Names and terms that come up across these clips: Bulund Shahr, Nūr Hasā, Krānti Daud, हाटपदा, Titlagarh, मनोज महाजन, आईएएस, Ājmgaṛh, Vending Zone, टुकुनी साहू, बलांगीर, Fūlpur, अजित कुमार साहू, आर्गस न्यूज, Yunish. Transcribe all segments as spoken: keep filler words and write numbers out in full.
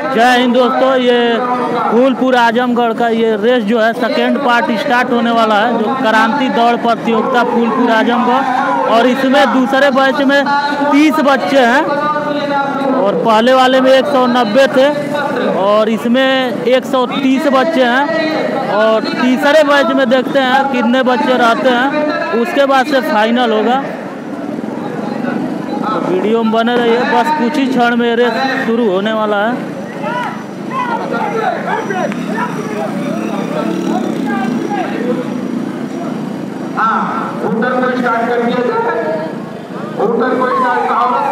जय हिंद दोस्तों, ये फूलपुर आजमगढ़ का ये रेस जो है सेकेंड पार्ट स्टार्ट होने वाला है, जो क्रांति दौड़ प्रतियोगिता फूलपुर आजमगढ़, और इसमें दूसरे बैच में तीस बच्चे हैं और पहले वाले में एक सौ नब्बे थे और इसमें एक सौ तीस बच्चे हैं। और तीसरे बैच में देखते हैं कितने बच्चे रहते हैं, उसके बाद से फाइनल होगा। वीडियो में बने रहिए, बस कुछ ही क्षण में रेस शुरू होने वाला है। उत्तर को स्टार्ट कर दिया जाए, उत्तर को स्टार्ट करो, भाई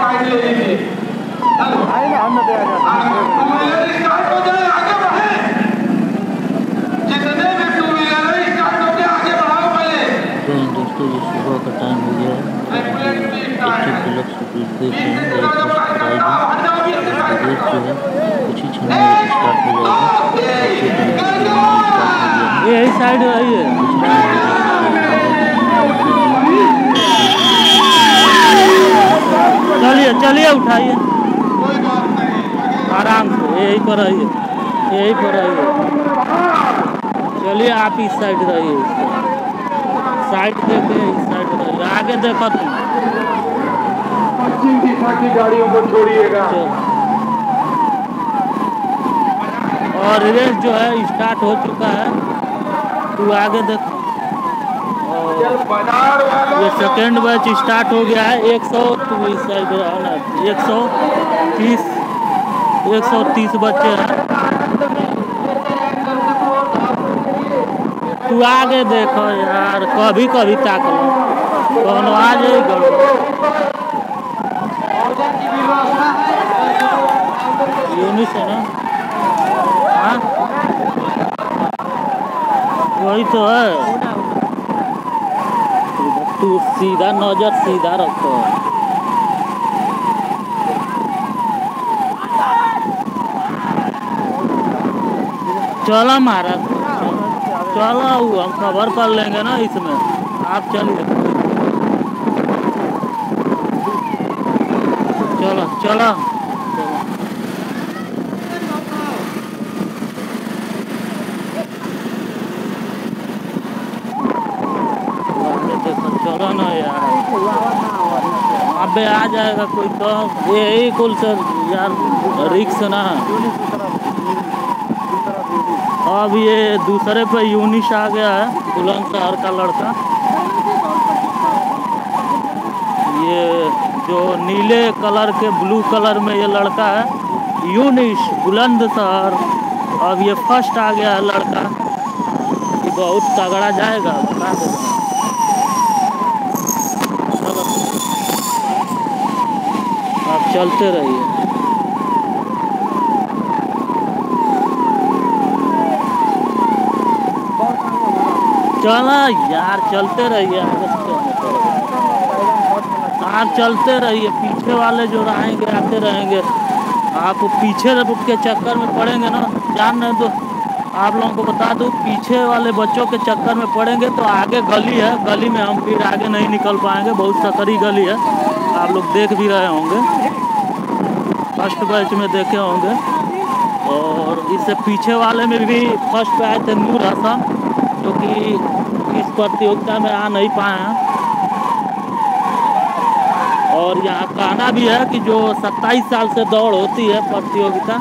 साइड ले लीजिए, स्टार्ट हो जाए, आगे बढ़े, जितने भी टू व्हीलर है स्टार्ट हो जाए, आगे बढ़ाओ पहले। दोस्तों ये सुबह का टाइम हो गया है, यही साइड चलिए चलिए उठाइए आराम से, यही पर आइए यही पर आइए चलिए आप इस साइड रहिए, साइड देखिए, इस साइड रहिए, आगे देखो तुम पश्चिम दिशा की गाड़ियों को छोड़िएगा। और रेस जो है स्टार्ट हो चुका है, तू आगे देखो। और ये सेकेंड बैच स्टार्ट हो गया है, एक सौ तीस एक सौ तीस एक सौ तीस बच्चे हैं। तू आगे देखो यार, कभी कभी ताक लो कौन आ जाए। यूनिश है ना, हाँ वही तो है, तू सीधा नजर सीधा रखो। चलो महाराज चलो, हम कवर कर लेंगे ना इसमें, आप चलिए। चलो चलो चलो ना यार, अबे आ जाएगा कोई तो, यही कुल सर यार रिक्स ना। अब ये दूसरे पे यूनिश आ गया है, बुलंद शहर का लड़का, ये जो नीले कलर के ब्लू कलर में ये लड़का है यूनिश बुलंद शहर। अब ये फर्स्ट आ गया है लड़का, ये बहुत तगड़ा जाएगा, बता देगा। आप चलते रहिए, चला यार चलते रहिए, आप चलते रहिए, पीछे वाले जो रहेंगे आते रहेंगे, आप पीछे के चक्कर में पड़ेंगे ना, जान रहे। तो आप लोगों को बता दूं, पीछे वाले बच्चों के चक्कर में पड़ेंगे तो आगे गली है, गली में हम फिर आगे नहीं निकल पाएंगे, बहुत सकरी गली है, आप लोग देख भी रहे होंगे, फर्स्ट बैच में देखे होंगे। और इससे पीछे वाले में भी फर्स्ट पे आए थे नूर हसा, जो कि इस प्रतियोगिता में आ नहीं पाए हैं। और यहाँ कहना भी है कि जो सत्ताईस साल से दौड़ होती है प्रतियोगिता,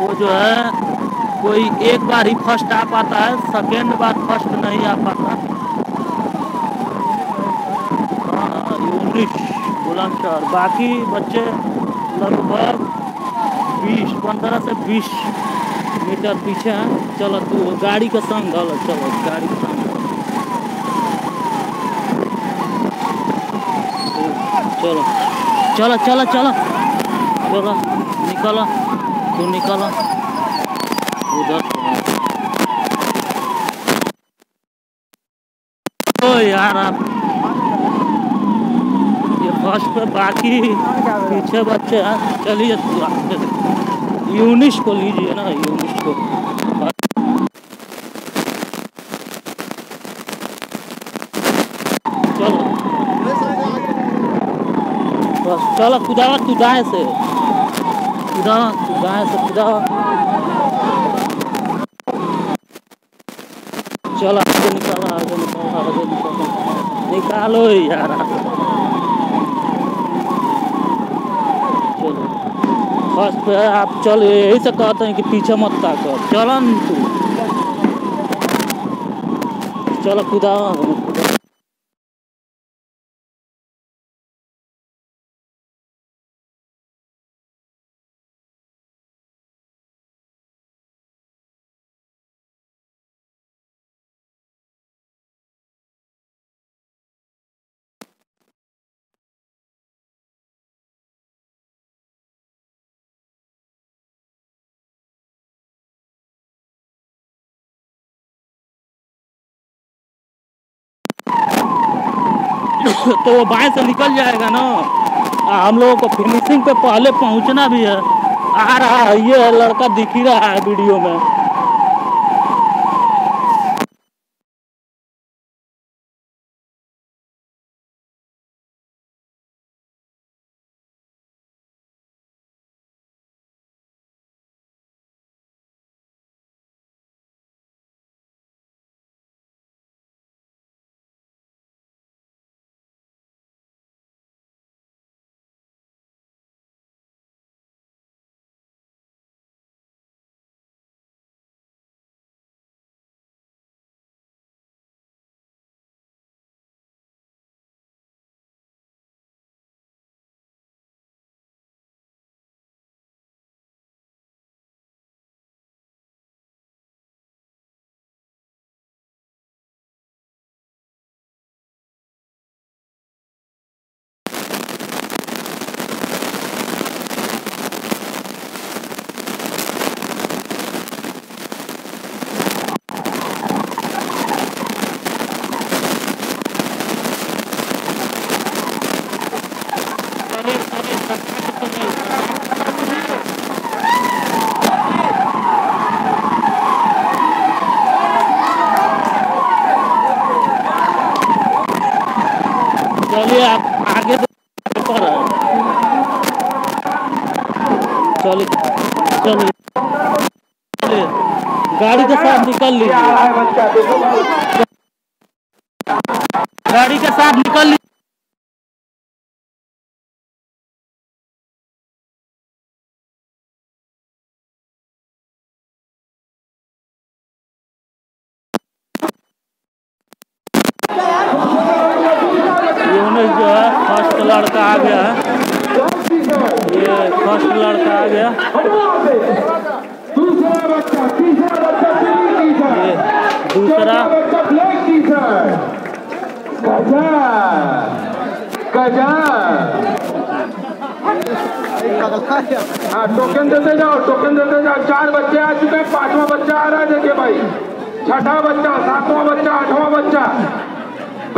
वो जो है कोई एक बार ही फर्स्ट आ पाता है, सेकेंड बार फर्स्ट नहीं आ पाता। यूनिश बुलंद शहर, बाकी बच्चे लगभग बीस पंद्रह से बीस मीटर पीछे हैं। चलो तू गाड़ी का संग गल, चलो गाड़ी का संग, चलो चलो चलो चलो चलो निकलो, तू निकलो उधर। ओ यार आप ये फर्स्ट पे, बाकी पीछे बच्चे हैं। चलिए यूनिश को लीजिए ना, यूनिश को चलो, खुदा तू दाएं से खुदा खुदा खुदा। चलो आगे निकालो आगे निकालो आगे निकालो निकालो यार। चलो फर्स्ट पे आप चलो, यही से कहते हैं कि पीछे मत ताको। चलो तू चलो खुदा खुदा। तो वो बाएं से निकल जाएगा ना, हम लोगों को फिनिशिंग पे पहले पहुंचना भी है। आ रहा है ये लड़का, दिख ही रहा है वीडियो में। चलिए आप आगे पर चलिए चलिए चलिए गाड़ी के साथ निकल लीजिए, गाड़ी के साथ निकल लीजिए। लड़का आ गया है, ये फर्स्ट लड़का आ गया, ये दूसरा टोकन देते जाओ टोकन देते जाओ। चार बच्चे आ चुके हैं, पांचवा बच्चा आ रहा है। देखिए भाई, छठा बच्चा, सातवां बच्चा, आठवां बच्चा।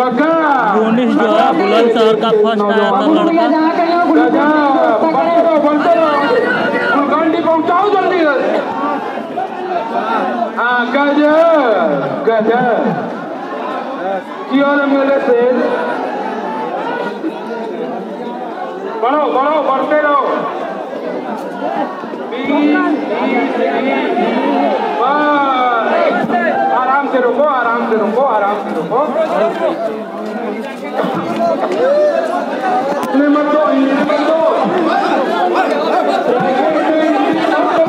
यूनिश जो है बुलंद शहर का फर्स्ट आया था लड़का। आराम से रुको, आराम से रुको, आराम से रुको। मत दो, मत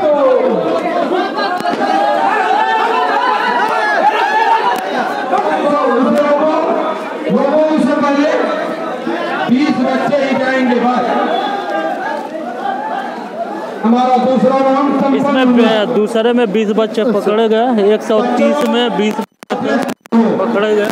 दो। लोगों से पहले बीस बच्चे ही जाएंगे बाहर। हमारा दूसरा राउंड इसमें दूसरे में बीस बच्चे पकड़े गए, एक सौ तीस में बीस पकड़े गए।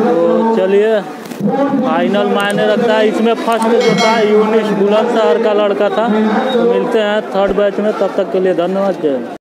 तो चलिए फाइनल मायने रखता है। इसमें फर्स्ट जो था यूनिश बुलंद शहर का लड़का था। मिलते हैं थर्ड बैच में, तब तक के लिए धन्यवाद।